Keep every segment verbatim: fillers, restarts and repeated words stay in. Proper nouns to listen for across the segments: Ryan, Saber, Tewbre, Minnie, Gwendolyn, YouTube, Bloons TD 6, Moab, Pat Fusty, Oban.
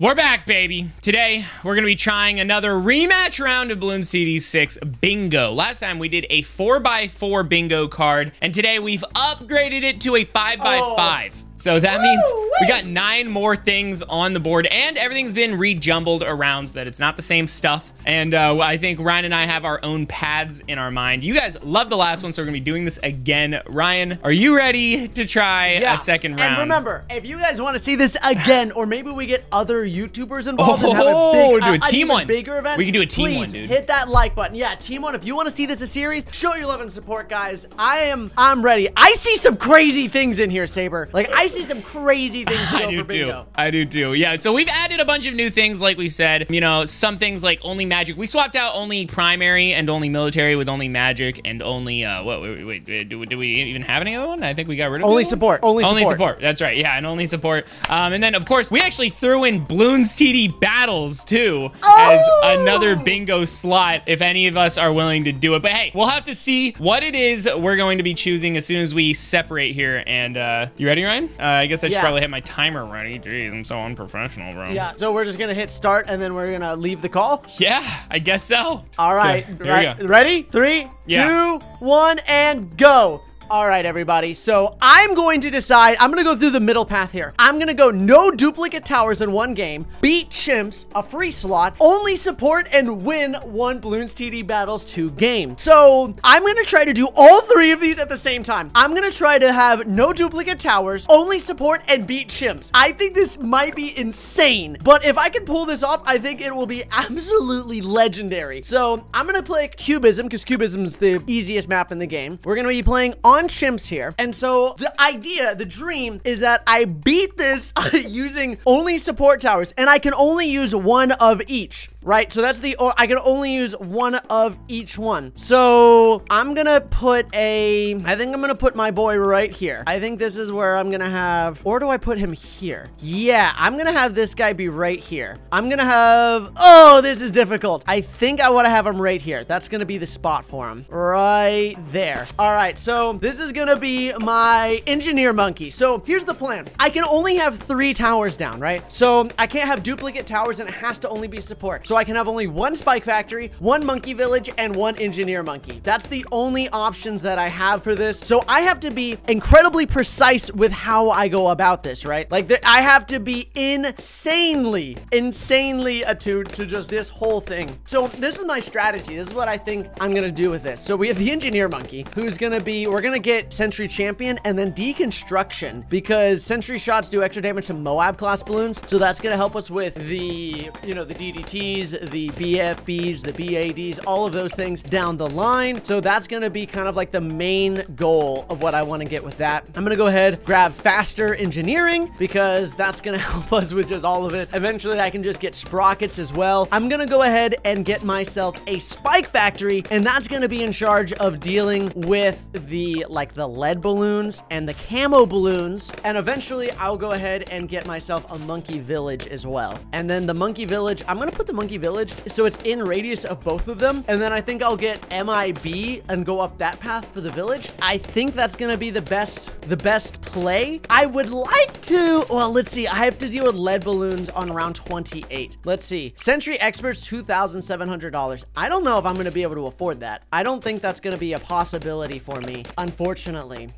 We're back, baby. Today, we're going to be trying another rematch round of Bloons T D six bingo. Last time, we did a four by four bingo card, and today we've upgraded it to a five by five. So that means we got nine more things on the board, and everything's been rejumbled around so that it's not the same stuff. And uh, I think Ryan and I have our own paths in our mind. You guys loved the last one, so we're gonna be doing this again. Ryan, are you ready to try yeah. a second round? And remember, if you guys want to see this again, or maybe we get other YouTubers involved oh, and have a, big, do a, a team one. bigger event, we can do a team one, dude. Hit that like button. Yeah, team one. If you want to see this a series, show your love and support, guys. I am, I'm ready. I see some crazy things in here, Saber. Like I. I see some crazy things I do too. I do too. Yeah, so we've added a bunch of new things like we said. You know, some things like only magic. We swapped out only primary and only military with only magic and only, uh, what, wait, wait, wait do, do we even have any other one? I think we got rid of Only support. Only, only support. support. That's right, yeah, and only support. Um, and then, of course, we actually threw in Bloons T D battles too oh! as another bingo slot if any of us are willing to do it. But hey, we'll have to see what it is we're going to be choosing as soon as we separate here. And uh, you ready, Ryan? Uh, I guess I should yeah. probably have my timer ready. Jeez, I'm so unprofessional, bro. Yeah, so we're just gonna hit start and then we're gonna leave the call? Yeah, I guess so. All right, so, here right. we go. Ready? Three, yeah. two, one, and go. All right, everybody, so I'm going to decide, I'm gonna go through the middle path here. I'm gonna go no duplicate towers in one game, beat chimps, a free slot, only support, and win one Bloons T D Battles two game. So I'm gonna try to do all three of these at the same time. I'm gonna try to have no duplicate towers, only support, and beat chimps. I think this might be insane, but if I can pull this off, I think it will be absolutely legendary. So I'm gonna play Cubism, because Cubism is the easiest map in the game. We're gonna be playing on chimps here, and so the idea, the dream, is that I beat this using only support towers, and I can only use one of each, right? So that's the, I can only use one of each one. So I'm gonna put a, I think I'm gonna put my boy right here. I think this is where I'm gonna have, or do I put him here? Yeah, I'm gonna have this guy be right here. I'm gonna have, oh, this is difficult. I think I want to have him right here. That's gonna be the spot for him, right there. All right, so this This is gonna be my engineer monkey. So here's the plan. I can only have three towers down, right? So I can't have duplicate towers, and it has to only be support. So I can have only one spike factory, one monkey village, and one engineer monkey. That's the only options that I have for this. So I have to be incredibly precise with how I go about this, right? Like the, I have to be insanely, insanely attuned to just this whole thing. So this is my strategy. This is what I think I'm gonna do with this. So we have the engineer monkey, who's gonna be, we're gonna get Sentry Champion and then Deconstruction, because Sentry shots do extra damage to Moab class balloons. So that's gonna help us with the, you know, the D D Ts, the B F Bs, the B A Ds, all of those things down the line. So that's gonna be kind of like the main goal of what I want to get with that. I'm gonna go ahead, grab Faster Engineering, because that's gonna help us with just all of it. Eventually I can just get sprockets as well. I'm gonna go ahead and get myself a spike factory, and that's gonna be in charge of dealing with the like the lead balloons and the camo balloons, and eventually I'll go ahead and get myself a monkey village as well. And then the monkey village, I'm gonna put the monkey village so it's in radius of both of them, and then I think I'll get M I B and go up that path for the village. I think that's gonna be the best the best play. I would like to, well, let's see, I have to deal with lead balloons on round twenty-eight. Let's see, Sentry Experts, two thousand seven hundred dollars. I don't know if I'm gonna be able to afford that. I don't think that's gonna be a possibility for me, unfortunately.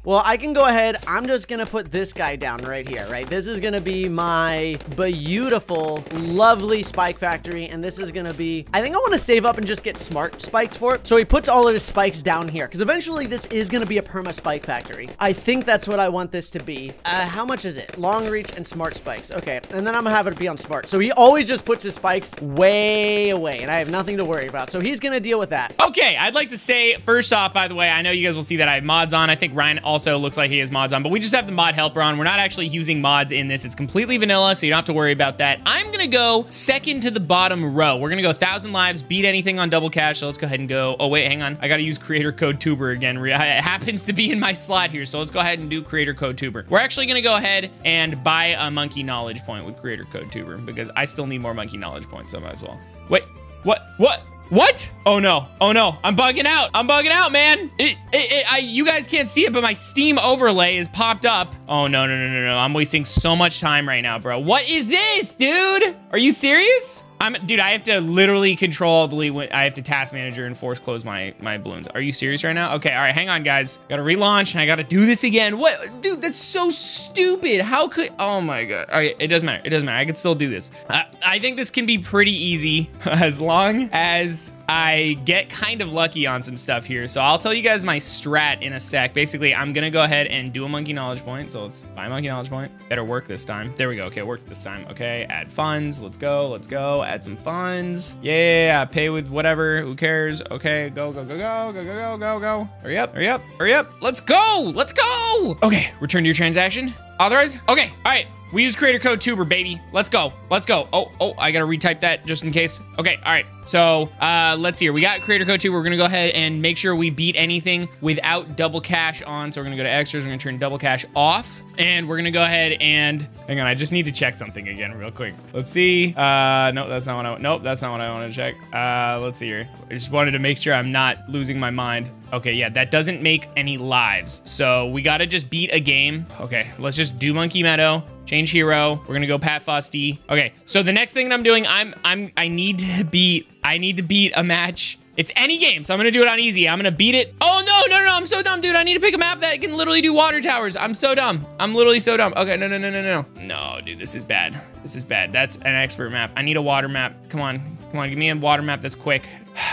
Well, I can go ahead. I'm just gonna put this guy down right here, right? This is gonna be my beautiful, lovely spike factory, and this is gonna be, I think I want to save up and just get smart spikes for it. So he puts all of his spikes down here, because eventually this is gonna be a perma spike factory. I think that's what I want this to be. Uh, how much is it? Long reach and smart spikes. Okay, and then I'm gonna have it be on smart. So he always just puts his spikes way away, and I have nothing to worry about. So he's gonna deal with that. Okay, I'd like to say, first off, by the way, I know you guys will see that I have mods on. I think Ryan also looks like he has mods on, but we just have the mod helper on. We're not actually using mods in this. It's completely vanilla, so you don't have to worry about that. I'm gonna go second to the bottom row. We're gonna go one thousand lives, beat anything on double cash. So let's go ahead and go. Oh, wait, hang on. I gotta use creator code Tewbre again. It happens to be in my slot here, so let's go ahead and do creator code Tewbre. We're actually gonna go ahead and buy a monkey knowledge point with creator code Tewbre, because I still need more monkey knowledge points, so I might as well. Wait, what? What? What? Oh no, oh no, I'm bugging out. I'm bugging out, man. It, it, it, I, you guys can't see it, but my Steam overlay is popped up. Oh no, no, no, no, no. I'm wasting so much time right now, bro. What is this, dude? Are you serious? I'm, dude, I have to literally control delete when I have to task manager and force close my, my balloons. Are you serious right now? Okay, all right, hang on, guys. Gotta relaunch and I gotta do this again. What? Dude, that's so stupid. How could, oh my God. All right, it doesn't matter, it doesn't matter. I could still do this. I, I think this can be pretty easy as long as I get kind of lucky on some stuff here. So I'll tell you guys my strat in a sec. Basically, I'm gonna go ahead and do a monkey knowledge point. So let's buy a monkey knowledge point. Better work this time. There we go, okay, it worked this time. Okay, add funds, let's go, let's go. Add some funds. Yeah, pay with whatever, who cares? Okay, go, go, go, go, go, go, go, go, go. Hurry up, hurry up, hurry up. Let's go, let's go. Okay, return to your transaction. Authorize? Okay, all right. We use creator code Tewbre, baby. Let's go, let's go. Oh, oh, I gotta retype that just in case. Okay, all right. So uh, let's see here. We got creator code Tewbre. We're gonna go ahead and make sure we beat anything without double cash on. So we're gonna go to extras, we're gonna turn double cash off. And we're gonna go ahead and, hang on, I just need to check something again real quick. Let's see, uh, no, that's not what I, nope, that's not what I wanna check. Uh, let's see here. I just wanted to make sure I'm not losing my mind. Okay, yeah, that doesn't make any lives. So we gotta just beat a game. Okay, let's just do Monkey Meadow. Change hero. We're gonna go Pat Fusty. Okay, so the next thing that I'm doing, I'm I'm I need to beat I need to beat a match. It's any game, so I'm gonna do it on easy. I'm gonna beat it. Oh no, no, no, I'm so dumb, dude. I need to pick a map that can literally do water towers. I'm so dumb. I'm literally so dumb. Okay, no, no, no, no, no. No, dude, this is bad. This is bad. That's an expert map. I need a water map. Come on, come on, give me a water map that's quick.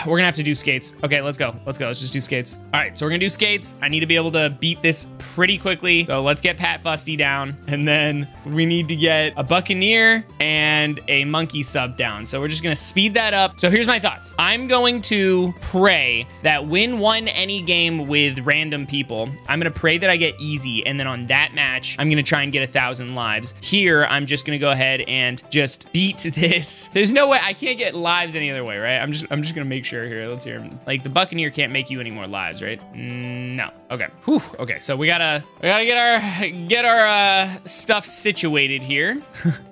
We're gonna have to do skates. Okay, let's go. Let's go. Let's just do skates. All right, so we're gonna do skates. I need to be able to beat this pretty quickly. So let's get Pat Fusty down. And then we need to get a Buccaneer and a Monkey sub down. So we're just gonna speed that up. So here's my thoughts. I'm going to pray that when won any game with random people, I'm gonna pray that I get easy. And then on that match, I'm gonna try and get a thousand lives. Here, I'm just gonna go ahead and just beat this. There's no way I can't get lives any other way, right? I'm just, I'm just gonna make sure here. Let's hear him. Like the Buccaneer can't make you any more lives, right? No. Okay. Whew. Okay. So we gotta, we gotta get our, get our uh, stuff situated here.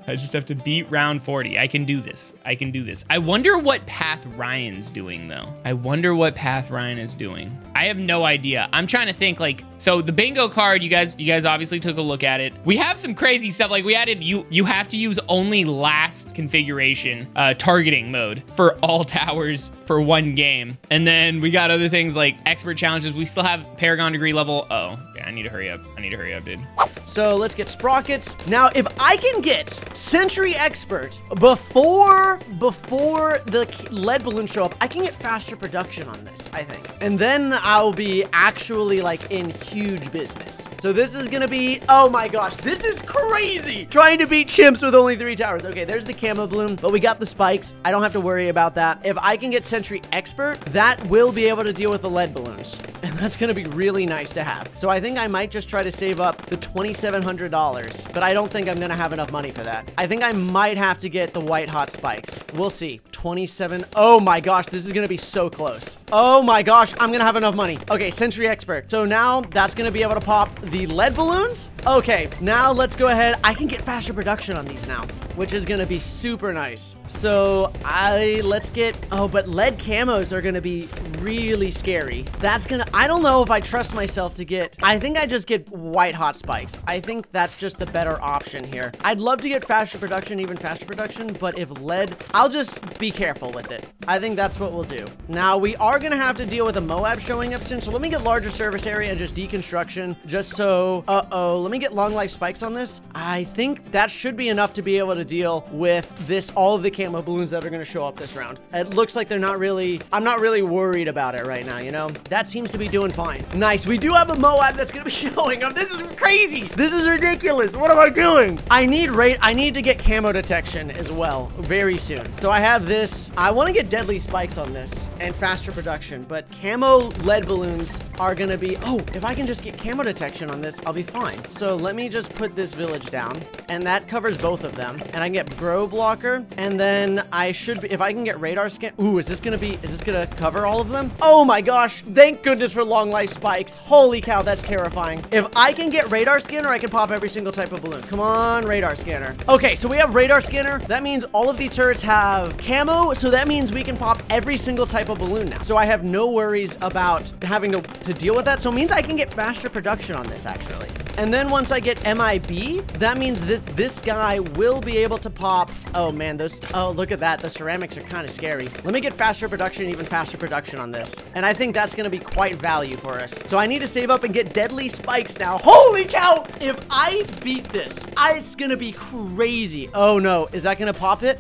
I just have to beat round forty. I can do this. I can do this. I wonder what path Ryan's doing though. I wonder what path Ryan is doing. I have no idea. I'm trying to think like, so the bingo card, you guys, you guys obviously took a look at it. We have some crazy stuff. Like we added, you, you have to use only last configuration, uh, targeting mode for all towers for one game. And then we got other things like expert challenges. We still have Paragon degree level. Oh, okay, I need to hurry up. I need to hurry up, dude. So let's get sprockets. Now, if I can get Sentry Expert before before the lead balloons show up, I can get faster production on this, I think. And then I'll be actually like in huge business. So this is gonna be, oh my gosh, this is crazy. Trying to beat chimps with only three towers. Okay, there's the camo bloom, but we got the spikes. I don't have to worry about that. If I can get Sentry Expert, that will be able to deal with the lead balloons. And that's gonna be really nice to have. So I think I might just try to save up the twenty-seven hundred dollars, but I don't think I'm gonna have enough money for that. I think I might have to get the white hot spikes. We'll see. twenty-seven. Oh my gosh, this is gonna be so close. Oh my gosh, I'm gonna have enough money. Okay, Sentry Expert. So now that's gonna be able to pop the lead balloons. Okay, now let's go ahead. I can get faster production on these now, which is gonna be super nice. So I, let's get, oh, but lead camos are gonna be really scary. That's gonna, I don't know if I trust myself to get, I think I just get white hot spikes. I think that's just the better option here. I'd love to get faster production, even faster production, but if lead, I'll just be careful with it. I think that's what we'll do. Now we are gonna have to deal with a Moab showing up soon. So let me get larger service area and just deconstruction just so, uh-oh, let me get long life spikes on this. I think that should be enough to be able to deal with this, all of the camo balloons that are going to show up this round. It looks like they're not really, I'm not really worried about it right now, you know? That seems to be doing fine. Nice. We do have a Moab that's going to be showing up. This is crazy. This is ridiculous. What am I doing? I need rate. I need to get camo detection as well very soon. So I have this. I want to get deadly spikes on this and faster production, but camo lead balloons are going to be, oh, if I can just get camo detection on this, I'll be fine. So let me just put this village down and that covers both of them. and I can get Grow Blocker, and then I should be, if I can get Radar Scan. Ooh, is this gonna be, is this gonna cover all of them? Oh my gosh, thank goodness for Long Life Spikes. Holy cow, that's terrifying. If I can get Radar Scanner, I can pop every single type of balloon. Come on, Radar Scanner. Okay, so we have Radar Scanner. That means all of the turrets have camo, so that means we can pop every single type of balloon now. So I have no worries about having to, to deal with that. So it means I can get faster production on this, actually. And then once I get M I B, that means that this guy will be able to pop. Oh man, those, oh, look at that. The ceramics are kind of scary. Let me get faster production, even faster production on this. And I think that's gonna be quite value for us. So I need to save up and get deadly spikes now. Holy cow, if I beat this, I, it's gonna be crazy. Oh no, is that gonna pop it?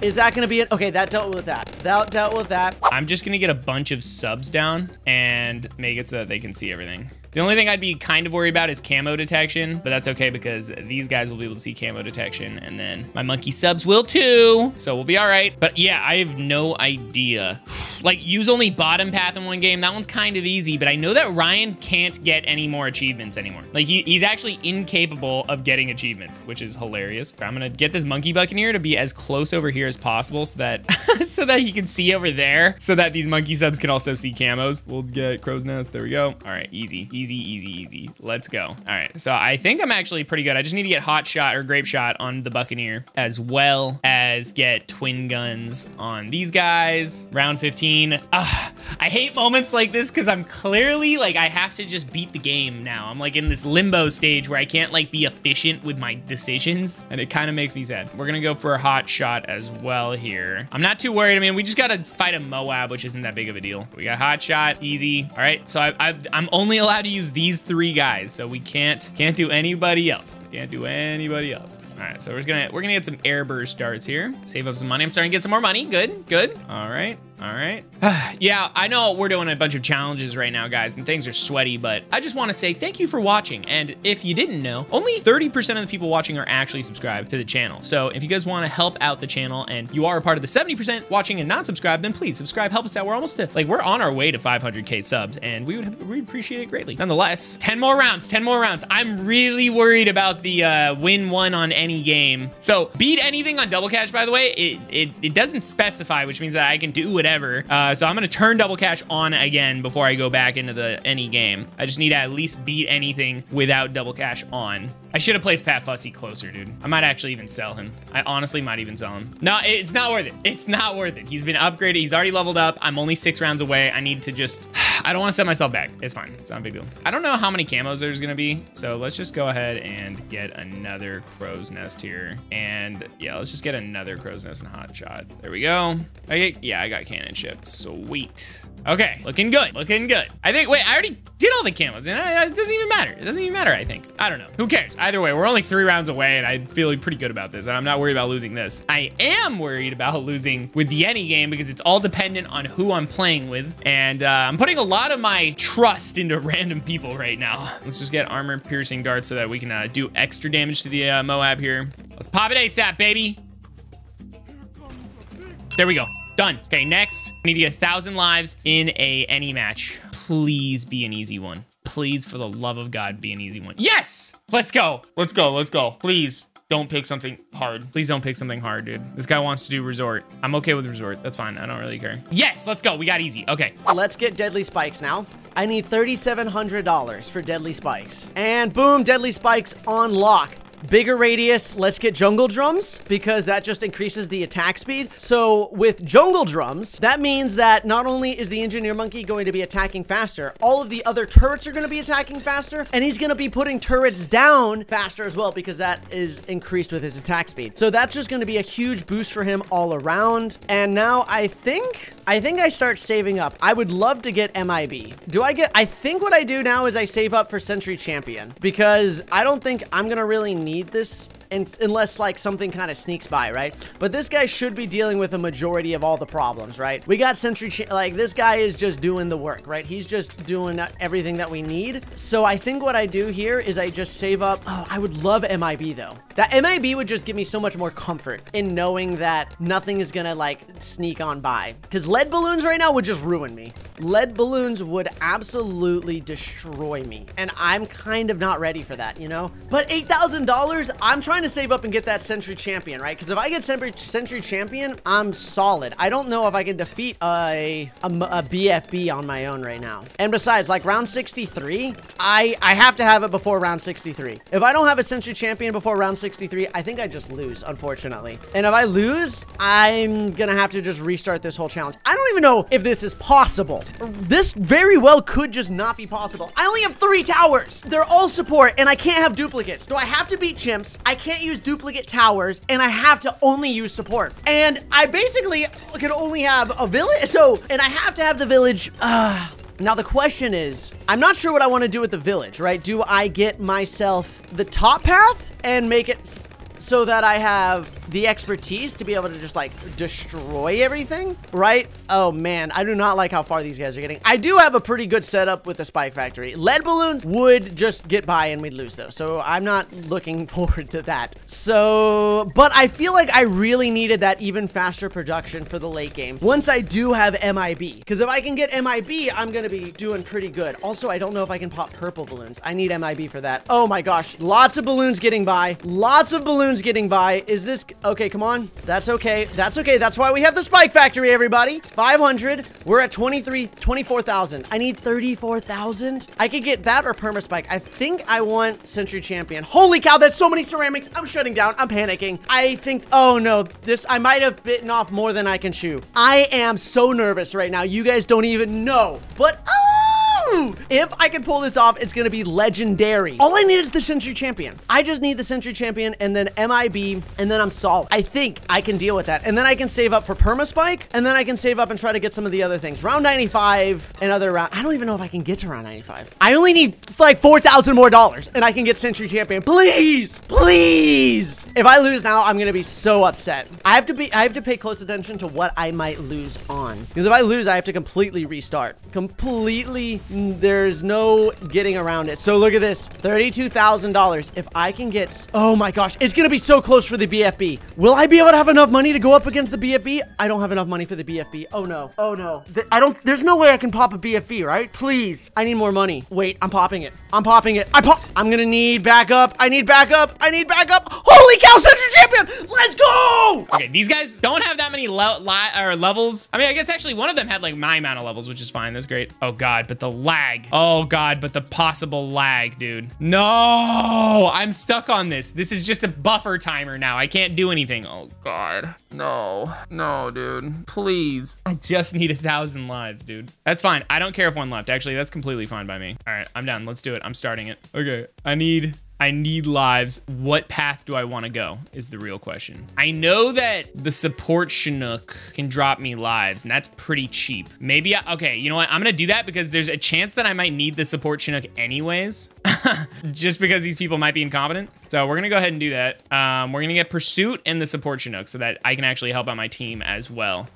Is that gonna be it? Okay, that dealt with that. That dealt with that. I'm just gonna get a bunch of subs down and make it so that they can see everything. The only thing I'd be kind of worried about is camo detection, but that's okay because these guys will be able to see camo detection, and then my monkey subs will too, so we'll be all right. But yeah, I have no idea. Like, use only bottom path in one game. That one's kind of easy, but I know that Ryan can't get any more achievements anymore. Like, he, he's actually incapable of getting achievements, which is hilarious. I'm gonna get this monkey buccaneer to be as close over here as possible so that, so that he can see over there, so that these monkey subs can also see camos. We'll get crow's nest, there we go. All right, easy. Easy, easy, easy. Let's go. All right. So I think I'm actually pretty good. I just need to get hot shot or grape shot on the Buccaneer, as well as get twin guns on these guys. Round fifteen. Ugh, I hate moments like this because I'm clearly like, I have to just beat the game now. I'm like in this limbo stage where I can't like be efficient with my decisions, and it kind of makes me sad. We're going to go for a hot shot as well here. I'm not too worried. I mean, we just got to fight a Moab, which isn't that big of a deal. We got hot shot. Easy. All right. So I, I, I'm only allowed to use these three guys, so we can't can't do anybody else. Can't do anybody else. All right, so we're just gonna we're gonna get some air burst darts here. Save up some money. I'm starting to get some more money. Good, good. All right. All right. Yeah, I know we're doing a bunch of challenges right now, guys, and things are sweaty, but I just want to say thank you for watching. And if you didn't know, only thirty percent of the people watching are actually subscribed to the channel. So if you guys want to help out the channel and you are a part of the seventy percent watching and not subscribed, then please subscribe, help us out. We're almost to, like, we're on our way to five hundred K subs, and we would we'd appreciate it greatly. Nonetheless, ten more rounds, ten more rounds. I'm really worried about the uh, win one on any game. So beat anything on Double Cash, by the way. It, it, it doesn't specify, which means that I can do whatever. Uh, so I'm gonna turn Double Cash on again before I go back into the any game. I just need to at least beat anything without Double Cash on. I should have placed Pat Fusty closer, dude. I might actually even sell him. I honestly might even sell him. No, it's not worth it. It's not worth it. He's been upgraded. He's already leveled up. I'm only six rounds away. I need to just, I don't want to set myself back. It's fine. It's not a big deal. I don't know how many camos there's going to be. So let's just go ahead and get another crow's nest here. And yeah, let's just get another crow's nest and hot shot. There we go. Okay. Yeah, I got cannon ship. Sweet. Okay, looking good, looking good. I think, wait, I already did all the camos, and it doesn't even matter. It doesn't even matter, I think. I don't know, who cares? Either way, we're only three rounds away, and I'm feeling pretty good about this, and I'm not worried about losing this. I am worried about losing with the any game because it's all dependent on who I'm playing with, and uh, I'm putting a lot of my trust into random people right now. Let's just get armor-piercing darts so that we can uh, do extra damage to the uh, Moab here. Let's pop it ASAP, baby. There we go. Done. Okay, next. I need to get a thousand lives in a any match. Please be an easy one. Please, for the love of God, be an easy one. Yes! Let's go. Let's go. Let's go. Please don't pick something hard. Please don't pick something hard, dude. This guy wants to do resort. I'm okay with resort. That's fine. I don't really care. Yes, let's go. We got easy. Okay. Let's get deadly spikes now. I need thirty-seven hundred dollars for deadly spikes. And boom, deadly spikes on lock. Bigger radius, let's get jungle drums because that just increases the attack speed. So with jungle drums, that means that not only is the engineer monkey going to be attacking faster, all of the other turrets are going to be attacking faster, and he's going to be putting turrets down faster as well because that is increased with his attack speed. So that's just going to be a huge boost for him all around. And now I think, I think I start saving up. I would love to get M I B. Do I get, I think what I do now is I save up for Sentry Champion because I don't think I'm going to really need Need this and unless like something kind of sneaks by, right? But this guy should be dealing with a majority of all the problems, right? We got Sentry, like this guy is just doing the work, right? He's just doing everything that we need. So I think what I do here is I just save up. Oh, I would love M I B though. That M I B would just give me so much more comfort in knowing that nothing is gonna like sneak on by, because lead balloons right now would just ruin me. lead balloons would absolutely destroy me, and I'm kind of not ready for that, you know? But eight thousand dollars, I'm trying to save up and get that Sentry Champion, right? Because if I get Sentry, Sentry Champion, I'm solid. I don't know if I can defeat a, a, a B F B on my own right now. And besides, like round sixty-three, I, I have to have it before round sixty-three. If I don't have a Sentry Champion before round sixty-three, I think I just lose, unfortunately. And if I lose, I'm gonna have to just restart this whole challenge. I don't even know if this is possible. This very well could just not be possible. I only have three towers. They're all support, and I can't have duplicates. So I have to beat chimps. I can't use duplicate towers, and I have to only use support. And I basically can only have a village. So, and I have to have the village. Uh, now the question is, I'm not sure what I want to do with the village, right? Do I get myself the top path and make it so that I have the expertise to be able to just like destroy everything, right? Oh man, I do not like how far these guys are getting. I do have a pretty good setup with the spike factory. Lead balloons would just get by and we'd lose though. So I'm not looking forward to that. So, but I feel like I really needed that even faster production for the late game. Once I do have M I B, because if I can get M I B, I'm gonna be doing pretty good. Also, I don't know if I can pop purple balloons. I need M I B for that. Oh my gosh, lots of balloons getting by. Lots of balloons getting by. Is this, okay, come on. That's okay. That's okay. That's why we have the spike factory, everybody. five hundred. We're at twenty-three, twenty-four thousand. I need thirty-four thousand. I could get that or perma spike. I think I want Sentry Champion. Holy cow, that's so many ceramics. I'm shutting down. I'm panicking. I think, oh no, this, I might have bitten off more than I can chew. I am so nervous right now. You guys don't even know, but oh, if I can pull this off, it's gonna be legendary. All I need is the Sentry Champion. I just need the Sentry Champion and then M I B, and then I'm solid. I think I can deal with that. And then I can save up for Perma Spike, and then I can save up and try to get some of the other things. Round ninety-five, another round. I don't even know if I can get to round ninety-five. I only need like four thousand more dollars, and I can get Sentry Champion. Please, please. If I lose now, I'm gonna be so upset. I have to be, I have to pay close attention to what I might lose on. Because if I lose, I have to completely restart. Completely. There's no getting around it. So look at this, thirty-two thousand dollars. If I can get, oh my gosh, it's gonna be so close for the B F B. Will I be able to have enough money to go up against the B F B? I don't have enough money for the B F B. Oh no, oh no. Th I don't, there's no way I can pop a B F B, right? Please, I need more money. Wait, I'm popping it. I'm popping it. I pop, I'm gonna need backup. I need backup. I need backup. Holy cow, Sentry Champion, let's go. Okay, these guys don't have that many le or levels. I mean, I guess actually one of them had like my amount of levels, which is fine, that's great. Oh God, but the lag. Oh God, but the possible lag, dude. No, I'm stuck on this. This is just a buffer timer now. I can't do anything. Oh God, no, no, dude, please. I just need a thousand lives, dude. That's fine. I don't care if one left. Actually, that's completely fine by me. All right, I'm down. Let's do it. I'm starting it. Okay, I need... I need lives. What path do I want to go is the real question. I know that the support Chinook can drop me lives, and that's pretty cheap. Maybe, I, okay, you know what? I'm gonna do that because there's a chance that I might need the support Chinook anyways, just because these people might be incompetent. So we're gonna go ahead and do that. Um, we're gonna get Pursuit and the support Chinook so that I can actually help out my team as well.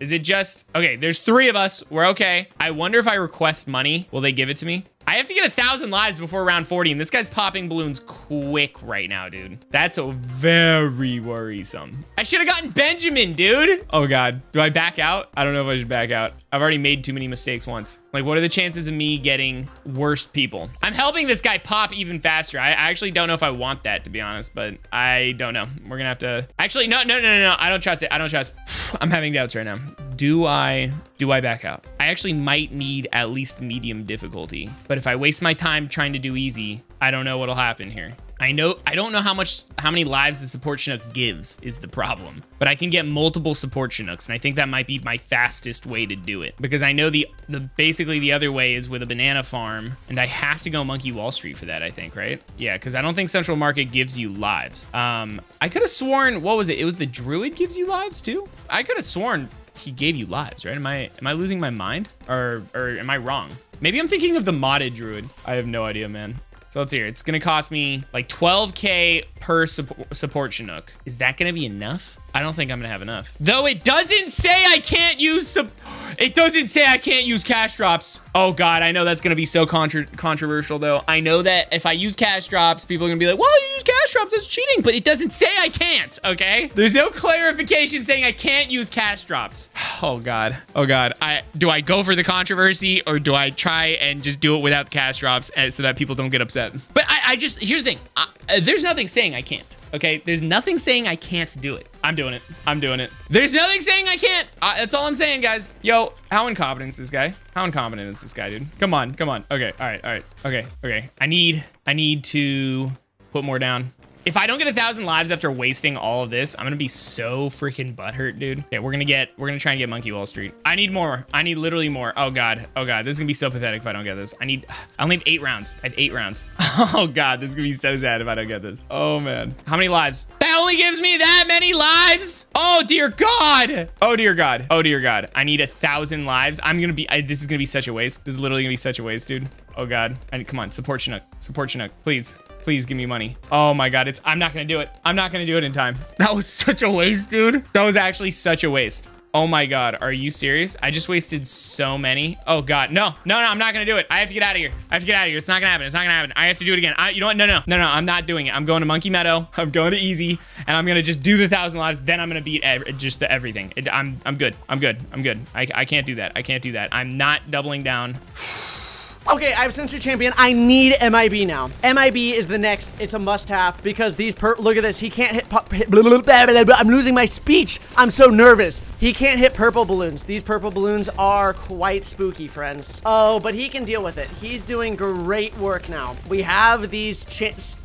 Is it just, okay, there's three of us, we're okay. I wonder if I request money, will they give it to me? I have to get a thousand lives before round forty, and this guy's popping balloons quick right now, dude. That's a very worrisome. I should have gotten Benjamin, dude. Oh God, do I back out? I don't know if I should back out. I've already made too many mistakes once. Like, what are the chances of me getting worst people? I'm helping this guy pop even faster. I actually don't know if I want that, to be honest, but I don't know. We're gonna have to, actually, no, no, no, no, no. I don't trust it, I don't trust. I'm having doubts right now. Do I, do I back out? I actually might need at least medium difficulty, but if I waste my time trying to do easy, I don't know what'll happen here. I know, I don't know how much, how many lives the support Chinook gives is the problem, but I can get multiple support Chinooks, and I think that might be my fastest way to do it, because I know the, the basically the other way is with a banana farm, and I have to go Monkey Wall Street for that, I think, right? Yeah, because I don't think Central Market gives you lives. Um, I could have sworn, what was it? It was the Druid gives you lives too? I could have sworn he gave you lives, right? Am I am I losing my mind, or or am I wrong? Maybe I'm thinking of the modded Druid. I have no idea, man. So let's hear. It's gonna cost me like twelve K per support, support Chinook. Is that gonna be enough? I don't think I'm gonna have enough. Though it doesn't say I can't use some... It doesn't say I can't use cash drops. Oh God, I know that's gonna be so contra controversial though. I know that if I use cash drops, people are gonna be like, well, you use cash drops, that's cheating, but it doesn't say I can't, okay? There's no clarification saying I can't use cash drops. Oh God, oh God. I do I go for the controversy or do I try and just do it without the cash drops so that people don't get upset? But I, I just, here's the thing. I, uh, there's nothing saying I can't, okay? There's nothing saying I can't do it. I'm doing it, I'm doing it. There's nothing saying I can't. Uh, that's all I'm saying, guys. Yo. How incompetent is this guy? How incompetent is this guy, dude? Come on, come on. Okay, all right, all right. Okay, okay. I need, I need to put more down. If I don't get a thousand lives after wasting all of this, I'm gonna be so freaking butthurt, dude. Okay, we're gonna get, we're gonna try and get Monkey Wall Street. I need more. I need literally more. Oh God, oh God. This is gonna be so pathetic if I don't get this. I need, I only have eight rounds. I have eight rounds. Oh God, this is gonna be so sad if I don't get this. Oh man. How many lives? That only gives me that many lives. Oh dear God. Oh dear God. Oh dear God. I need a thousand lives. I'm gonna be, I, this is gonna be such a waste. This is literally gonna be such a waste, dude. Oh God. I need, come on, support Chinook. Support Chinook, please. Please give me money. Oh my God, it's, I'm not gonna do it. I'm not gonna do it in time. That was such a waste, dude. That was actually such a waste. Oh my God, are you serious? I just wasted so many. Oh God, no, no, no, I'm not gonna do it. I have to get out of here. I have to get out of here. It's not gonna happen, it's not gonna happen. I have to do it again. I, you know what, no, no, no, no, I'm not doing it. I'm going to Monkey Meadow, I'm going to Easy, and I'm gonna just do the thousand lives, then I'm gonna beat ev just the everything. It, I'm, I'm good, I'm good, I'm good. I, I can't do that, I can't do that. I'm not doubling down. Okay, I've censored champion. I need M I B now. M I B is the next. It's a must-have because these per- Look at this. He can't hit... Pop, hit blah, blah, blah, blah, blah. I'm losing my speech. I'm so nervous. He can't hit purple balloons. These purple balloons are quite spooky, friends. Oh, but he can deal with it. He's doing great work now. We have these... Ch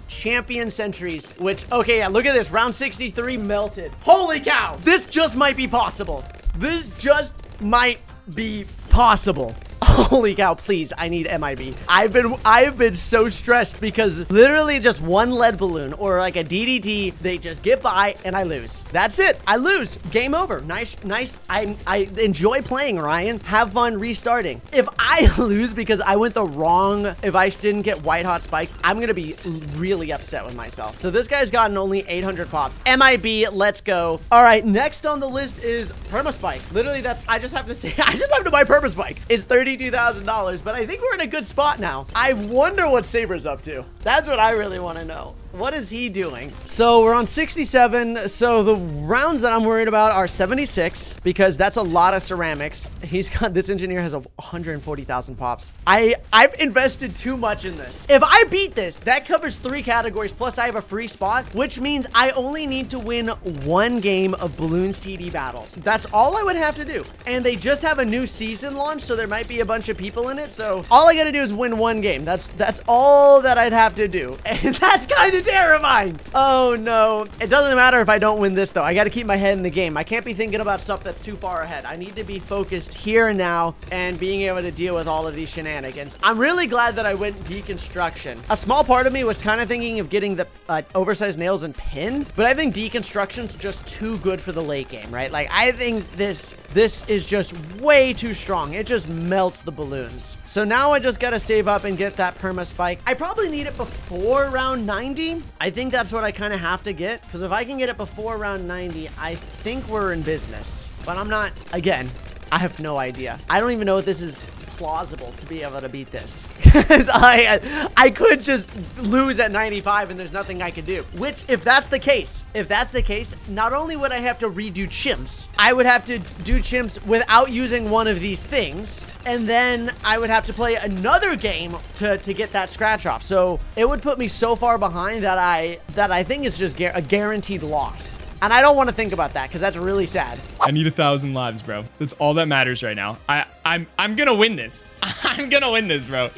champion sentries, which... Okay, yeah, look at this. Round sixty-three melted. Holy cow! This just might be possible. This just might be possible. Holy cow, please, I need M I B. I've been I've been so stressed because literally just one lead balloon or like a D D T, they just get by and I lose. That's it, I lose. Game over, nice, nice. I, I enjoy playing, Ryan. Have fun restarting. If I lose because I went the wrong, if I didn't get white hot spikes, I'm gonna be really upset with myself. So this guy's gotten only eight hundred pops. M I B, let's go. All right, next on the list is Permaspike. Literally that's, I just have to say, I just have to buy Permaspike. It's thirty-two thousand dollars, but I think we're in a good spot now. I wonder what Saber's up to. That's what I really want to know. What is he doing? So we're on sixty-seven. So the rounds that I'm worried about are seventy-six because that's a lot of ceramics. He's got, this engineer has one hundred forty thousand pops. I, I've invested too much in this. If I beat this, that covers three categories. Plus I have a free spot, which means I only need to win one game of Bloons T D battles. That's all I would have to do. And they just have a new season launch. So there might be a bunch of people in it. So all I got to do is win one game. That's, that's all that I'd have to do. And that's kind of terrifying. Oh no, it doesn't matter if I don't win this though. I got to keep my head in the game. I can't be thinking about stuff that's too far ahead. I need to be focused here and now and being able to deal with all of these shenanigans. I'm really glad that I went deconstruction. A small part of me was kind of thinking of getting the uh, oversized nails and pin, but I think deconstruction's just too good for the late game, right? Like I think this this is just way too strong. It just melts the balloons. So now I just got to save up and get that perma spike. I probably need it before round ninety. I think that's what I kind of have to get, because if I can get it before round ninety, I think we're in business. But I'm not, again, I have no idea. I don't even know if this is plausible to be able to beat this. Because I, I could just lose at ninety-five and there's nothing I could do. Which, if that's the case, if that's the case, not only would I have to redo chimps, I would have to do chimps without using one of these things. And then I would have to play another game to, to get that scratch off. So it would put me so far behind that I, that I think it's just gu- a guaranteed loss. And I don't want to think about that because that's really sad. I need a thousand lives, bro. That's all that matters right now. I, I'm, I'm gonna win this. I'm gonna win this, bro.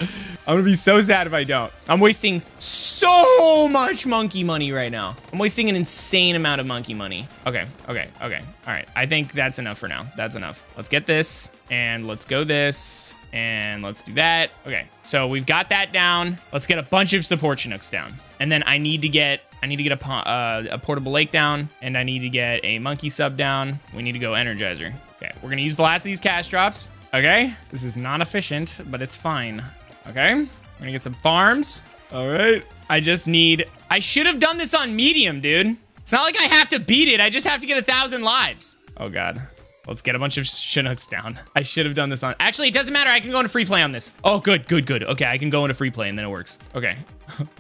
I'm gonna be so sad if I don't. I'm wasting so much monkey money right now. I'm wasting an insane amount of monkey money. Okay, okay, okay. All right, I think that's enough for now. That's enough. Let's get this and let's go this. And let's do that. Okay, so we've got that down. Let's get a bunch of support Chinooks down. And then I need to get, I need to get a, uh, a portable lake down, and I need to get a monkey sub down. We need to go Energizer. Okay, we're gonna use the last of these cash drops. Okay, this is not efficient, but it's fine. Okay, we're gonna get some farms. All right, I just need, I should have done this on medium, dude. It's not like I have to beat it. I just have to get a thousand lives. Oh, God. Let's get a bunch of Chinooks down. I should have done this on... Actually, it doesn't matter. I can go into free play on this. Oh, good, good, good. Okay, I can go into free play and then it works. Okay,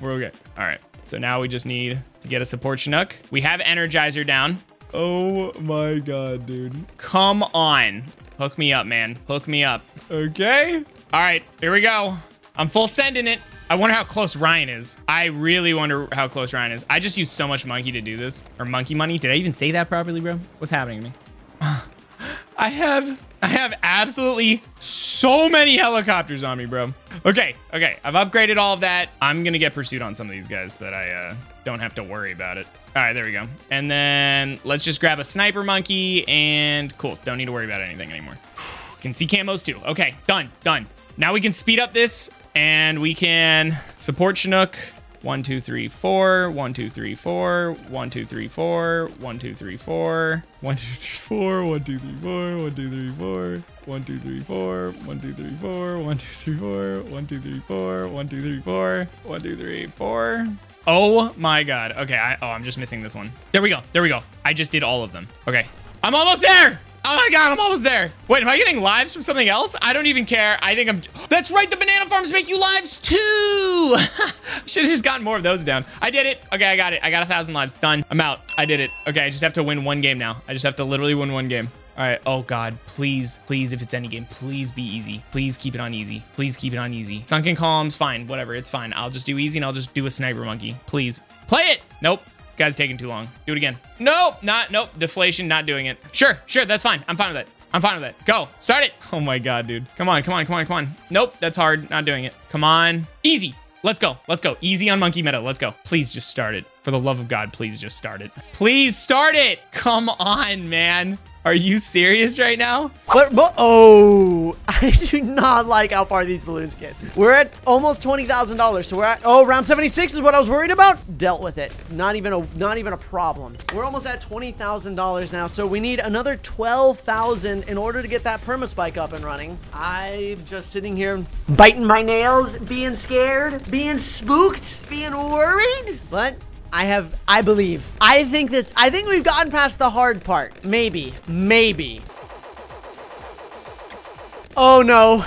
we're okay. All right, so now we just need to get a support Chinook. We have Energizer down. Oh my God, dude. Come on. Hook me up, man. Hook me up. Okay. All right, here we go. I'm full sending it. I wonder how close Ryan is. I really wonder how close Ryan is. I just used so much monkey to do this. Or monkey money. Did I even say that properly, bro? What's happening to me? I have, I have absolutely so many helicopters on me, bro. Okay, okay, I've upgraded all of that. I'm gonna get pursued on some of these guys that I uh, don't have to worry about it. All right, there we go. And then let's just grab a sniper monkey and cool, don't need to worry about anything anymore. Can see camos too. Okay, done, done. Now we can speed up this and we can support Chinook. One, two, three, four, one, two, three, four, one, two, three, four, one, two, three, four, one, two, three, four, one, two, three, four, one, two, three, four, one, two, three, four, one, two, three, four, one, two, three, four, one, two, three, four, one, two, three, four, one, two, three, four. Oh my God. Okay. I, oh, I'm just missing this one. There we go. There we go. I just did all of them. Okay. I'm almost there. Oh my God, I'm almost there. Wait, am I getting lives from something else? I don't even care. I think I'm... That's right, the banana farms make you lives too. Should have just gotten more of those down. I did it. Okay, I got it. I got a thousand lives. Done. I'm out. I did it. Okay, I just have to win one game now. I just have to literally win one game. All right. Oh God, please, please, if it's any game, please be easy. Please keep it on easy. Please keep it on easy. Sunken columns, fine. Whatever, it's fine. I'll just do easy and I'll just do a sniper monkey. Please. Play it. Nope. Guys, taking too long. Do it again. Nope, not, nope. Deflation, not doing it. Sure, sure, that's fine. I'm fine with that. I'm fine with that. Go, start it. Oh my God, dude. Come on, come on, come on, come on. Nope, that's hard, not doing it. Come on, easy. Let's go, let's go. Easy on monkey meta, let's go. Please just start it. For the love of God, please just start it. Please start it. Come on, man. Are you serious right now? But, but oh, I do not like how far these balloons get. We're at almost twenty thousand dollars. So we're at, oh, round seventy-six is what I was worried about. Dealt with it. Not even a, not even a problem. We're almost at twenty thousand dollars now. So we need another twelve thousand in order to get that permaspike up and running. I'm just sitting here biting my nails, being scared, being spooked, being worried. What? I have, I believe. I think this, I think we've gotten past the hard part. Maybe, maybe. Oh no.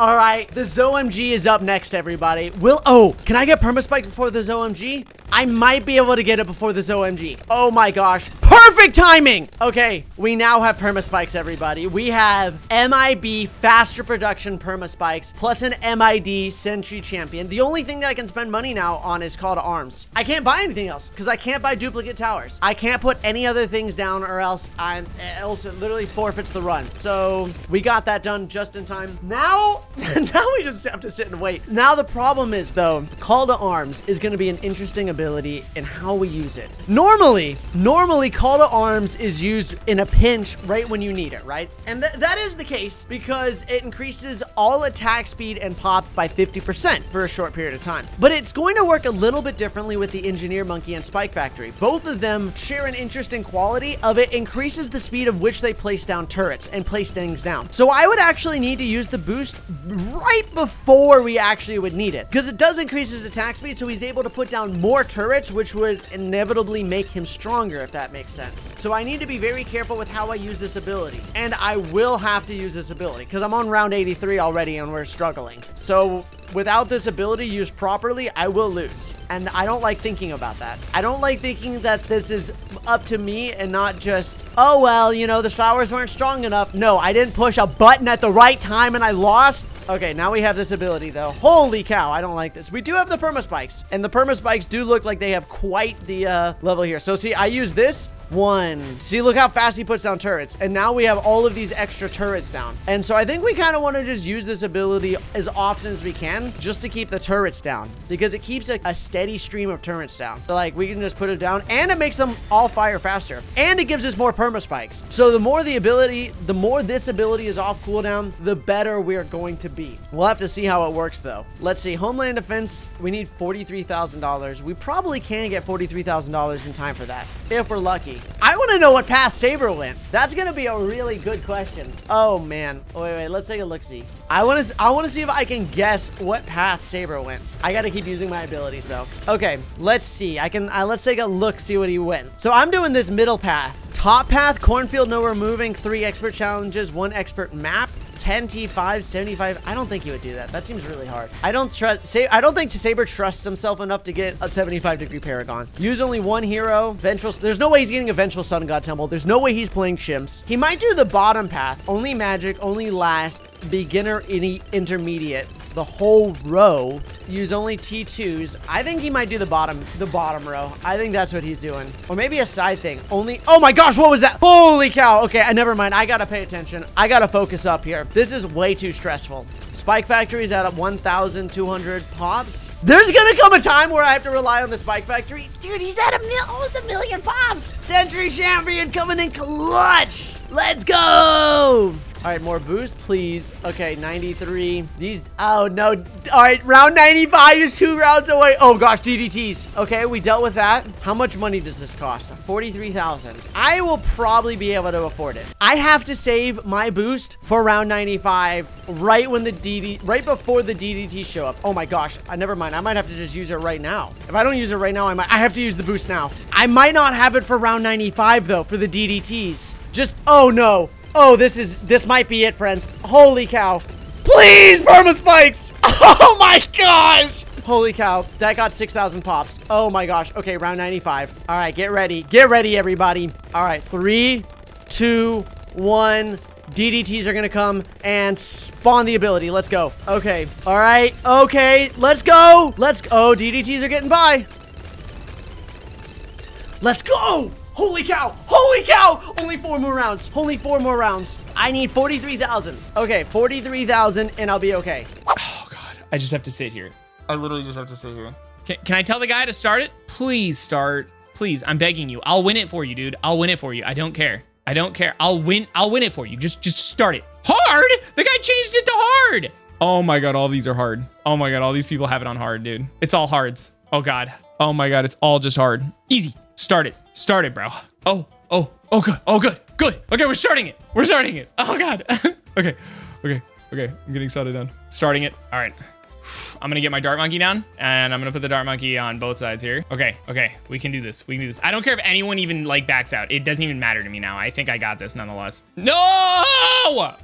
All right, the Z O M G is up next, everybody. Will, oh, can I get permaspike before the Z O M G? I might be able to get it before the Z O M G. Oh my gosh, perfect timing. Okay, we now have permaspikes, everybody. We have M I B, faster production permaspikes, plus an M I D Sentry Champion. The only thing that I can spend money now on is Call to Arms. I can't buy anything else because I can't buy duplicate towers. I can't put any other things down or else I'm, else it literally forfeits the run. So we got that done just in time. Now, now we just have to sit and wait. Now the problem is though, Call to Arms is going to be an interesting ability in how we use it. Normally, normally Call to Arms is used in a pinch right when you need it, right? And th that is the case because it increases all attack speed and pop by fifty percent for a short period of time. But it's going to work a little bit differently with the Engineer Monkey and Spike Factory. Both of them share an interesting quality of it increases the speed of which they place down turrets and place things down. So I would actually need to use the boost right before we actually would need it because it does increase his attack speed, so he's able to put down more turrets, which would inevitably make him stronger, if that makes sense. So I need to be very careful with how I use this ability, and I will have to use this ability because I'm on round eighty-three already and we're struggling. So without this ability used properly, I will lose. And I don't like thinking about that. I don't like thinking that this is up to me and not just, oh, well, you know, the flowers weren't strong enough. No, I didn't push a button at the right time and I lost. Okay, now we have this ability though. Holy cow, I don't like this. We do have the permaspikes, and the permaspikes do look like they have quite the uh, level here. So see, I use this. One. See, look how fast he puts down turrets. And now we have all of these extra turrets down. And so I think we kind of want to just use this ability as often as we can just to keep the turrets down because it keeps a, a steady stream of turrets down. So like we can just put it down and it makes them all fire faster and it gives us more permaspikes. So the more the ability, the more this ability is off cooldown, the better we are going to be. We'll have to see how it works though. Let's see. Homeland Defense, we need forty-three thousand dollars. We probably can get forty-three thousand dollars in time for that if we're lucky. be? I want to know what path Saber went. That's going to be a really good question. Oh, man. Oh, wait, wait. Let's take a look-see. I want to I want to see if I can guess what path Saber went. I got to keep using my abilities, though. Okay, let's see. I can. Uh, let's take a look, see what he went. So I'm doing this middle path. Top path, cornfield, nowhere moving, three expert challenges, one expert map, ten T five, seventy-five. I don't think he would do that. That seems really hard. I don't trust. Say, I don't think Saber trusts himself enough to get a seventy-five degree Paragon. Use only one hero. Ventral. There's no way he's getting a Ventral Sun God Temple. There's no way he's playing Chimps. He might do the bottom path. Only magic. Only last. Beginner. Any intermediate. The whole row. Use only T twos. I think he might do the bottom, the bottom row. I think that's what he's doing. Or maybe a side thing. Only, oh my gosh, what was that? Holy cow. Okay, I never mind. I gotta pay attention. I gotta focus up here. This is way too stressful. Spike Factory's at one thousand two hundred pops. There's gonna come a time where I have to rely on the Spike Factory. Dude, he's at a mil almost a million pops. Century Champion coming in clutch. Let's go. All right, more boost, please. Okay, ninety-three. These, oh no. All right, round ninety-five is two rounds away. Oh gosh, D D Ts. Okay, we dealt with that. How much money does this cost? forty-three thousand. I will probably be able to afford it. I have to save my boost for round ninety-five right when the D D, right before the D D Ts show up. Oh my gosh, I, never mind. I might have to just use it right now. If I don't use it right now, I might, I have to use the boost now. I might not have it for round ninety-five though, for the D D Ts. Just, oh no. Oh, this is, this might be it, friends. Holy cow. Please, Perma Spikes. Oh my gosh. Holy cow. That got six thousand pops. Oh my gosh. Okay, round ninety-five. All right, get ready. Get ready, everybody. All right, three, two, one. D D Ts are going to come and spawn the ability. Let's go. Okay. All right. Okay. Let's go. Let's go. Oh, D D Ts are getting by. Let's go. Holy cow! Holy cow! Only four more rounds. Only four more rounds. I need forty-three thousand. Okay, forty-three thousand and I'll be okay. Oh God, I just have to sit here. I literally just have to sit here. Can, can I tell the guy to start it? Please start. Please, I'm begging you. I'll win it for you, dude. I'll win it for you. I don't care. I don't care. I'll win. I'll win it for you. Just, just start it. Hard? The guy changed it to hard. Oh my God, all these are hard. Oh my God, all these people have it on hard, dude. It's all hards. Oh God. Oh my God, it's all just hard. Easy. Start it. Start it, bro. Oh, oh, oh, good. Oh, good. Good. Okay, we're starting it. We're starting it. Oh, God. Okay. Okay. Okay. I'm getting started down. Starting it. All right. I'm going to get my Dart Monkey down, and I'm going to put the Dart Monkey on both sides here. Okay. Okay. We can do this. We can do this. I don't care if anyone even, like, backs out. It doesn't even matter to me now. I think I got this nonetheless. No!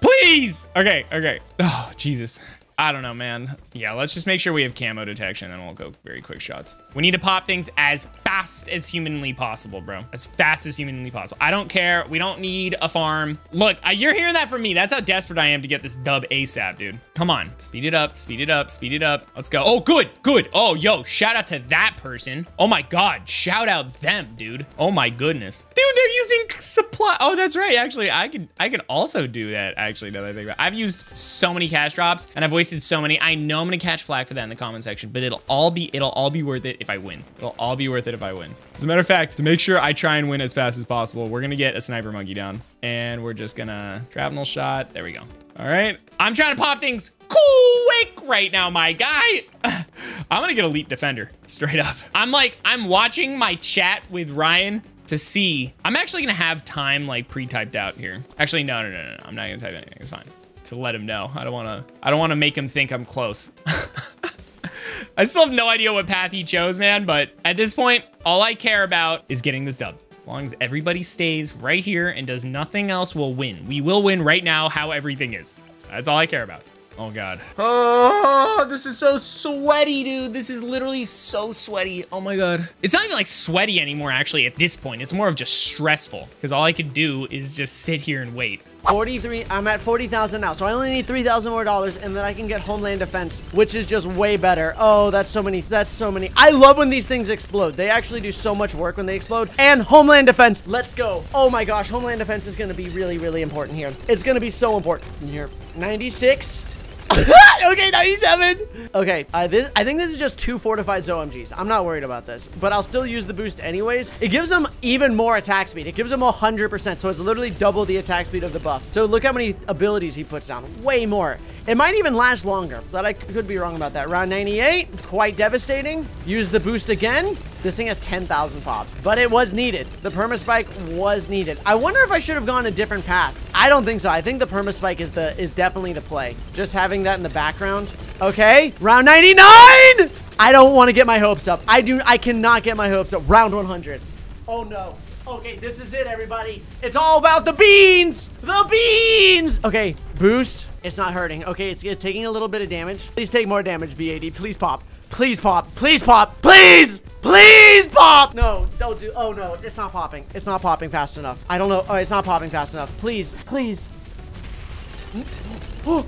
Please! Okay. Okay. Oh, Jesus. I don't know, man. Yeah, let's just make sure we have camo detection and we'll go very quick shots. We need to pop things as fast as humanly possible, bro. As fast as humanly possible. I don't care. We don't need a farm. Look, uh, you're hearing that from me. That's how desperate I am to get this dub ASAP, dude. Come on. Speed it up. Speed it up. Speed it up. Let's go. Oh, good. Good. Oh, yo. Shout out to that person. Oh, my God. Shout out them, dude. Oh, my goodness. Dude, they're using supply. Oh, that's right. Actually, I can, I can also do that, actually, now that I think about it. I've used so many cash drops, and I've wasted so many. I know I'm gonna catch flag for that in the comment section, but it'll all be it'll all be worth it if I win. It'll all be worth it if I win. As a matter of fact, to make sure I try and win as fast as possible, we're gonna get a Sniper Monkey down and we're just gonna shrapnel shot. There we go. All right. I'm trying to pop things quick right now, my guy. I'm gonna get Elite Defender straight up. I'm like, I'm watching my chat with Ryan to see. I'm actually gonna have time like pre-typed out here. Actually, no, no, no, no, no. I'm not gonna type anything. It's fine. To let him know. I don't want to, I don't want to make him think I'm close. I still have no idea what path he chose, man. But at this point, all I care about is getting this dub. As long as everybody stays right here and does nothing else, we'll win. We will win right now how everything is. So that's all I care about. Oh, God. Oh, this is so sweaty, dude. This is literally so sweaty. Oh, my God. It's not even, like, sweaty anymore, actually, at this point. It's more of just stressful because all I could do is just sit here and wait. forty-three. I'm at forty thousand now, so I only need three thousand more dollars, and then I can get Homeland Defense, which is just way better. Oh, that's so many. That's so many. I love when these things explode. They actually do so much work when they explode. And Homeland Defense. Let's go. Oh, my gosh. Homeland Defense is going to be really, really important here. It's going to be so important here. ninety-six. Okay, ninety-seven. Okay, uh, this, I think this is just two fortified Z O M Gs. I'm not worried about this, but I'll still use the boost anyways. It gives them even more attack speed. It gives them one hundred percent, so it's literally double the attack speed of the buff. So look how many abilities he puts down. Way more. It might even last longer, but I could be wrong about that. Round ninety-eight, quite devastating. Use the boost again. This thing has ten thousand pops, but it was needed. The perma spike was needed. I wonder if I should have gone a different path. I don't think so. I think the perma spike is the is definitely the play. Just having that in the background. Okay, round ninety-nine. I don't want to get my hopes up. I do. I cannot get my hopes up. Round one hundred. Oh no. Okay, this is it, everybody. It's all about the beans. The beans. Okay, boost. It's not hurting. Okay, it's, it's taking a little bit of damage. Please take more damage, B A D. Please pop. Please pop. Please pop. Please. Please pop. No, don't do. Oh no, it's not popping. It's not popping fast enough. I don't know. Oh, it's not popping fast enough. Please. Please. Oh.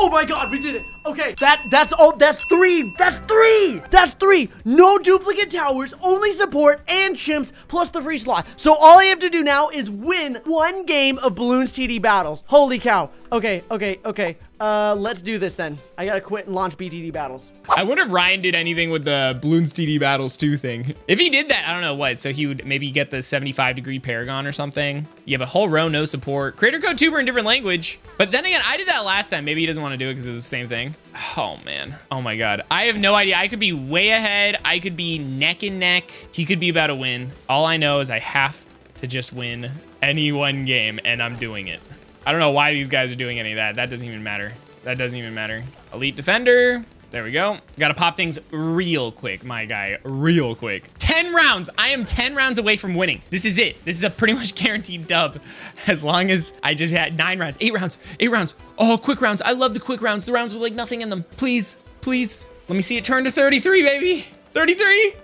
Oh my God, we did it. Okay, that that's all. That's three. That's three. That's three. No duplicate towers, only support and chimps plus the free slot. So all I have to do now is win one game of Bloons T D battles. Holy cow. Okay, okay, okay. Uh, let's do this then. I gotta quit and launch B T D battles. I wonder if Ryan did anything with the Bloons T D battles two thing. If he did that, I don't know what. So he would maybe get the seventy-five degree paragon or something. You have a whole row, no support. Creator code Tewbre in different language. But then again, I did that last time. Maybe he doesn't want to do it because it was the same thing. Oh man. Oh my God. I have no idea. I could be way ahead. I could be neck and neck. He could be about to win. All I know is I have to just win any one game and I'm doing it. I don't know why these guys are doing any of that. That doesn't even matter. That doesn't even matter. Elite defender. There we go. Gotta pop things real quick, my guy. Real quick. ten rounds. I am ten rounds away from winning. This is it. This is a pretty much guaranteed dub. As long as I just had nine rounds, eight rounds, eight rounds. Oh, quick rounds. I love the quick rounds. The rounds with like nothing in them. Please, please. Let me see it turn to thirty-three, baby. thirty-three.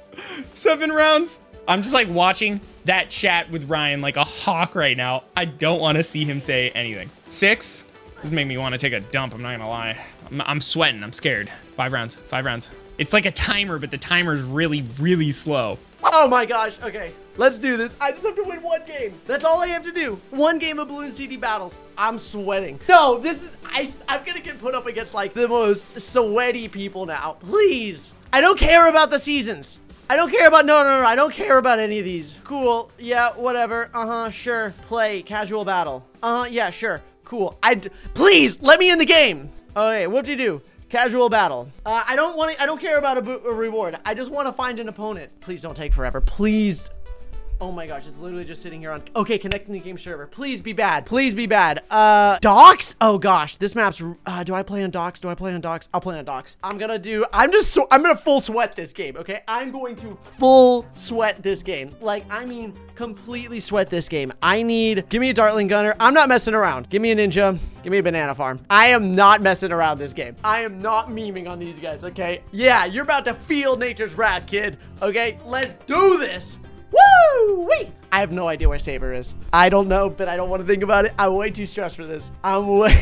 Seven rounds. I'm just like watching that chat with Ryan like a hawk right now. I don't want to see him say anything. Six. This made me want to take a dump. I'm not gonna lie. I'm, I'm sweating. I'm scared. Five rounds. Five rounds. It's like a timer, but the timer's really, really slow. Oh my gosh. Okay. Let's do this. I just have to win one game. That's all I have to do. One game of Bloons T D battles. I'm sweating. No, this is... I, I'm gonna get put up against like the most sweaty people now. Please. I don't care about the seasons. I don't care about, no, no, no, I don't care about any of these. Cool, yeah, whatever, uh-huh, sure. Play, casual battle. Uh-huh, yeah, sure, cool. I d please, let me in the game. Okay, whoop-de-doo, casual battle. Uh, I don't want to, I don't care about a, bo a reward. I just want to find an opponent. Please don't take forever, please. Oh my gosh, it's literally just sitting here on, okay, connecting the game server. Please be bad, please be bad. Uh, docks? Oh gosh, this map's, uh, do I play on docks? Do I play on docks? I'll play on docks. I'm gonna do, I'm just, so, I'm gonna full sweat this game, okay? I'm going to full sweat this game. Like, I mean, completely sweat this game. I need, give me a Dartling Gunner. I'm not messing around. Give me a Ninja, give me a Banana Farm. I am not messing around this game. I am not memeing on these guys, okay? Yeah, you're about to feel nature's wrath, kid. Okay, let's do this. Woo-wee! I have no idea where Saber is. I don't know, but I don't want to think about it. I'm way too stressed for this. I'm way...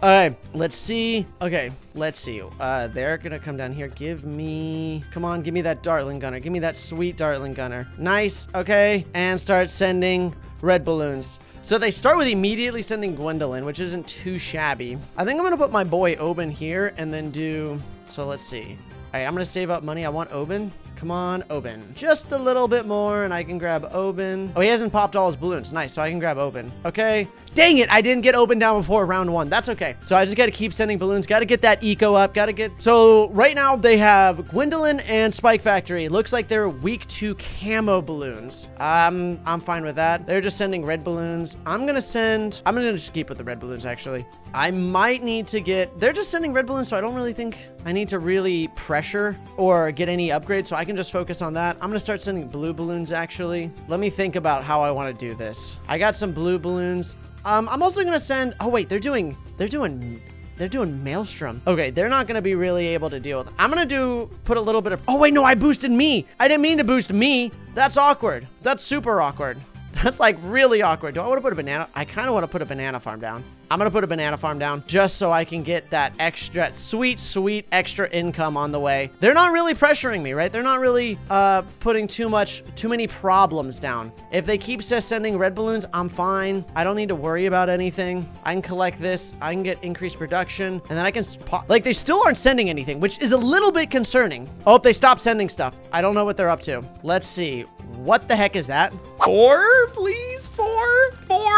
Alright, let's see. Okay, let's see. Uh, they're gonna come down here. Give me... Come on, give me that Dartling Gunner. Give me that sweet Dartling Gunner. Nice, okay. And start sending red balloons. So they start with immediately sending Gwendolyn, which isn't too shabby. I think I'm gonna put my boy Oban here and then do... So let's see. Alright, I'm gonna save up money. I want Oban. Come on, Oban. Just a little bit more, and I can grab Oban. Oh, he hasn't popped all his balloons. Nice, so I can grab Oban. Okay. Dang it, I didn't get Oban down before round one. That's okay. So I just got to keep sending balloons. Got to get that eco up. Got to get... So right now, they have Gwendolyn and Spike Factory. Looks like they're week two camo balloons. Um, I'm fine with that. They're just sending red balloons. I'm going to send... I'm going to just keep with the red balloons, actually. I might need to get... They're just sending red balloons, so I don't really think I need to really pressure or get any upgrades, so I can just focus on that. I'm going to start sending blue balloons, actually. Let me think about how I want to do this. I got some blue balloons. Um, I'm also gonna send, oh wait, they're doing, they're doing, they're doing Maelstrom. Okay, they're not gonna be really able to deal with it. I'm gonna do, put a little bit of, oh wait, no, I boosted me. I didn't mean to boost me. That's awkward. That's super awkward. That's like really awkward. Do I wanna put a banana? I kinda wanna put a banana farm down. I'm gonna put a banana farm down just so I can get that extra, that sweet, sweet extra income on the way. They're not really pressuring me, right? They're not really uh, putting too much, too many problems down. If they keep just sending red balloons, I'm fine. I don't need to worry about anything. I can collect this. I can get increased production, and then I can, like, they still aren't sending anything, which is a little bit concerning. Oh, if they stop sending stuff. I don't know what they're up to. Let's see. What the heck is that? Four, please, four, four.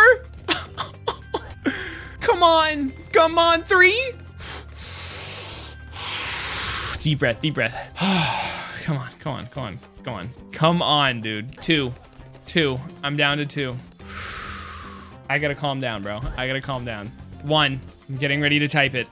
Come on, come on, three. Deep breath, deep breath. Come on, come on, come on, come on. Come on, dude. Two. Two. I'm down to two. I gotta calm down, bro. I gotta calm down. One. I'm getting ready to type it.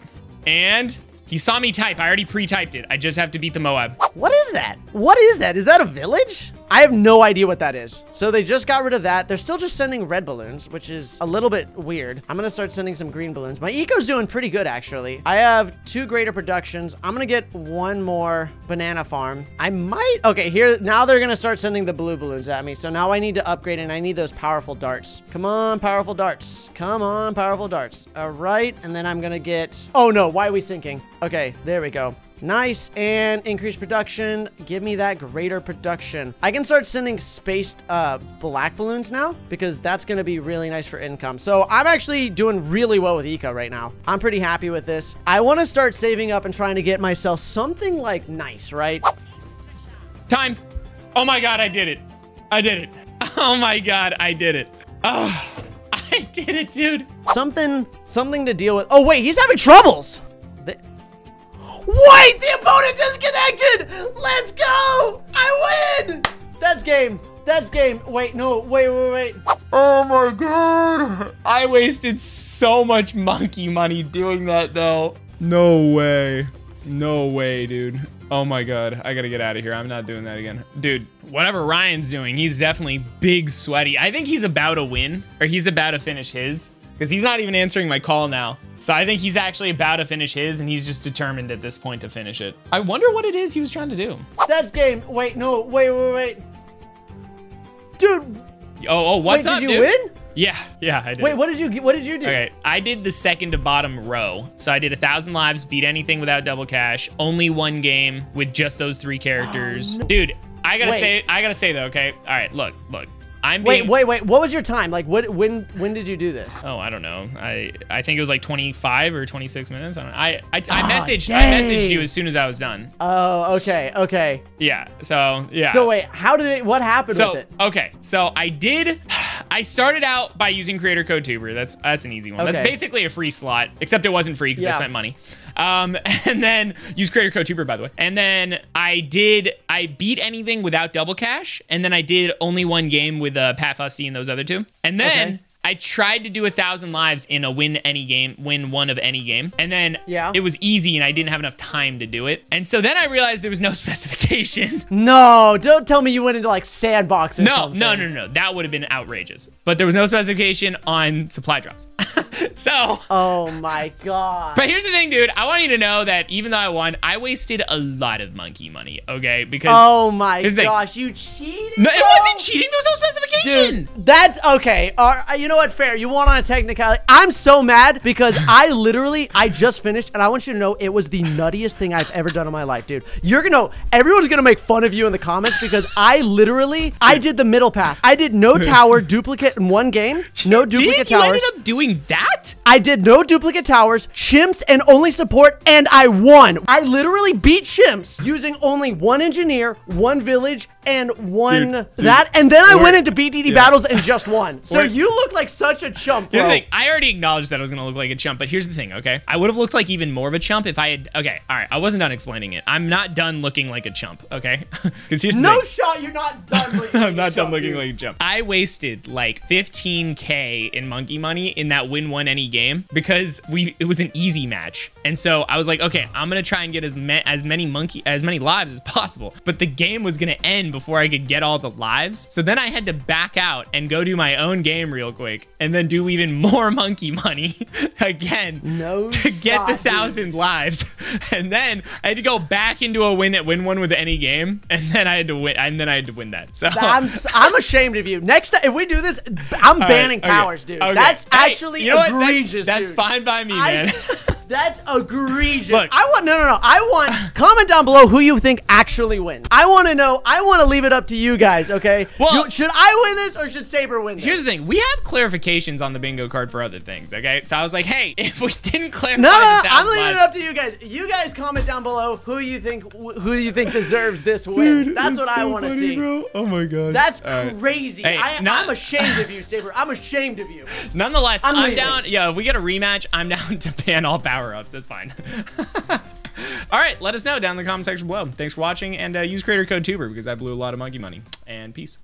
And he saw me type. I already pre-typed it. I just have to beat the Moab. What is that? What is that? Is that a village? I have no idea what that is. So they just got rid of that. They're still just sending red balloons, which is a little bit weird. I'm gonna start sending some green balloons. My eco's doing pretty good, actually. I have two greater productions. I'm gonna get one more banana farm. I might, okay, here, now they're gonna start sending the blue balloons at me. So now I need to upgrade and I need those powerful darts. Come on, powerful darts. Come on, powerful darts. All right, and then I'm gonna get, oh no, why are we sinking? Okay, there we go. Nice, and increased production. Give me that greater production. I can start sending spaced uh, black balloons now because that's gonna be really nice for income. So I'm actually doing really well with eco right now. I'm pretty happy with this. I wanna start saving up and trying to get myself something like nice, right? Time. Oh my God, I did it. I did it. Oh my God, I did it. Oh, I did it, dude. Something, something to deal with. Oh wait, he's having troubles. Wait, the opponent disconnected! Let's go! I win! That's game. That's game. Wait, no, wait, wait, wait. Oh my God. I wasted so much monkey money doing that though. No way. No way, dude. Oh my God. I gotta get out of here. I'm not doing that again. Dude, whatever Ryan's doing, he's definitely big sweaty. I think he's about to win, or he's about to finish his. Because he's not even answering my call now. So I think he's actually about to finish his, and he's just determined at this point to finish it. I wonder what it is he was trying to do. That's game. Wait, no, wait, wait, wait. Dude. Oh, oh, what's up, dude? Did you win? Yeah, yeah, I did. Wait, what did you what did you do? Okay, I did the second to bottom row. So I did a thousand lives, beat anything without double cash, only one game with just those three characters. Oh, no. Dude, I gotta wait. say, I gotta say though, okay? All right, look, look. I'm being... Wait, wait, wait. What was your time? Like, what, when when did you do this? Oh, I don't know. I I think it was like twenty-five or twenty-six minutes. I don't know. I, I, I oh, messaged dang. I messaged you as soon as I was done. Oh, okay, okay. Yeah, so, yeah. So wait, how did it, what happened so, with it? Okay, so I did, I started out by using creator code Tewbre. That's, that's an easy one. Okay. That's basically a free slot, except it wasn't free because yeah. I spent money. Um, and then, use creator code Tewbre, by the way. And then I did, I beat anything without double cash. And then I did only one game with uh, Pat Fusty and those other two. And then okay. I tried to do a thousand lives in a win any game, win one of any game. And then yeah. it was easy and I didn't have enough time to do it. And so then I realized there was no specification. No, don't tell me you went into like sandbox or no, something. No, no, no, no, that would have been outrageous. But there was no specification on supply drops. So, oh my God. But here's the thing, dude. I want you to know that even though I won, I wasted a lot of monkey money, okay? Because oh my gosh, you cheated? No, it wasn't cheating. There was no specification. Dude, that's okay. Uh, you know what? Fair. You won on a technicality. I'm so mad because I literally, I just finished, and I want you to know it was the nuttiest thing I've ever done in my life, dude. You're gonna, everyone's gonna make fun of you in the comments because I literally, I did the middle path. I did no tower duplicate in one game. No duplicate towers. You ended up doing that? I did no duplicate towers, chimps, and only support, and I won. I literally beat chimps using only one engineer, one village, and one dude, dude. that, and then I or, went into B D D yeah. battles and just won. So or, you look like such a chump, bro. Here's the thing. I already acknowledged that I was gonna look like a chump, but here's the thing, okay? I would have looked like even more of a chump if I had, okay, all right, I wasn't done explaining it. I'm not done looking like a chump, okay? Because here's the no thing. shot, you're not done looking I'm not done chump, looking dude. like a chump. I wasted like fifteen K in monkey money in that win won any game because we it was an easy match. And so I was like, okay, I'm gonna try and get as, ma as many monkey, as many lives as possible. But the game was gonna end before I could get all the lives. So then I had to back out and go do my own game real quick and then do even more monkey money again no to get God, the thousand dude. lives. And then I had to go back into a win at win one with any game. And then I had to win. And then I had to win that. So I'm, I'm ashamed of you. Next time, if we do this, I'm all banning right, okay, powers, dude. Okay. That's hey, actually you know egregious. That's, that's fine by me, I, man. That's egregious. Look, I want, no, no, no. I want, comment down below who you think actually wins. I want to know, I want to leave it up to you guys, okay? Well, you, should I win this or should Saber win this? Here's the thing. We have clarifications on the bingo card for other things, okay? So I was like, hey, if we didn't clarify No, no, I'm leaving lives, it up to you guys. You guys comment down below who you think who you think deserves this win. Dude, that's, that's what so I want to see. Bro. Oh my God. That's right. crazy. Hey, I, not, I'm ashamed of you, Saber. I'm ashamed of you. Nonetheless, I'm, I'm down. Yeah, if we get a rematch, I'm down to ban all powers. Power-ups, that's fine. All right, let us know down in the comment section below. Thanks for watching, and uh, use creator code Tewbre because I blew a lot of monkey money. And peace.